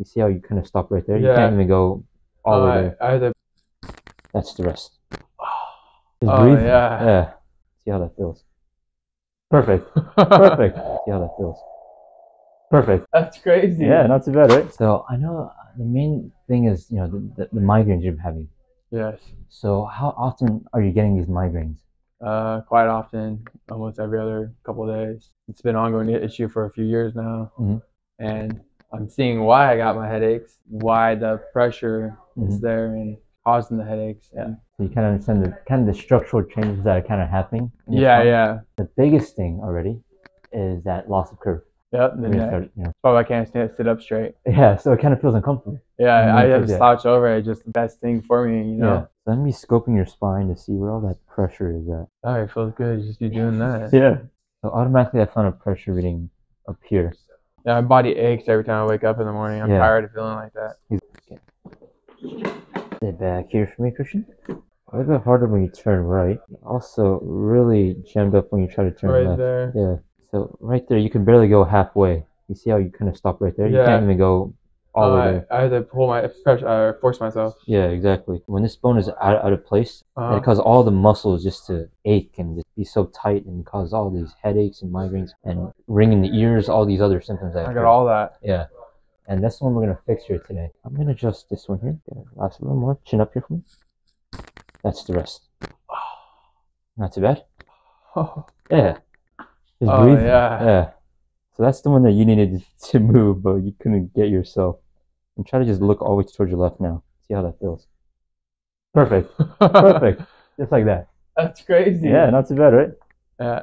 You see how you kind of stop right there? Yeah. You can't even go all the way there. That's the rest. Just breathe. Yeah. See how that feels. Perfect. Perfect. See how that feels. Perfect. That's crazy. Yeah, not too bad, right? So I know the main thing is, you know, the migraines you're having. Yes. So how often are you getting these migraines? Quite often, almost every other couple of days. It's been an ongoing issue for a few years now. Mm-hmm. And I'm seeing why I got my headaches, why the pressure is there and causing the headaches. Yeah. So you kind of understand the kind of the structural changes that are kind of happening. Yeah. The biggest thing already is that loss of curve. Yep. And then I can't sit up straight. Yeah. So it kind of feels uncomfortable. Yeah. I have to slouch over. It's just the best thing for me, you know. Yeah. Let me scoping your spine to see where all that pressure is at. Oh, it feels good just you doing that. Yeah. So automatically I found a pressure reading up here. Yeah, my body aches every time I wake up in the morning. I'm tired of feeling like that. Stay back here for me, Christian. A little bit harder when you turn right. Also really jammed up when you try to turn left. Right there. Yeah. So right there, you can barely go halfway. You see how you kind of stop right there? Yeah. You can't even go all the way. I had to pull my pressure, force myself. Yeah, exactly. When this bone is out of place, it causes all the muscles just to ache and just be so tight and cause all these headaches and migraines and ring in the ears, all these other symptoms. I got all that. Yeah. And that's the one we're going to fix here today. I'm going to adjust this one here. Last a little more. Chin up here for me. That's the rest. Not too bad. Yeah. Just breathe. Yeah. So that's the one that you needed to move, but you couldn't get yourself. And try to just look always towards your left now. See how that feels. Perfect. Perfect. Just like that. That's crazy. Yeah, not too bad, right? Yeah.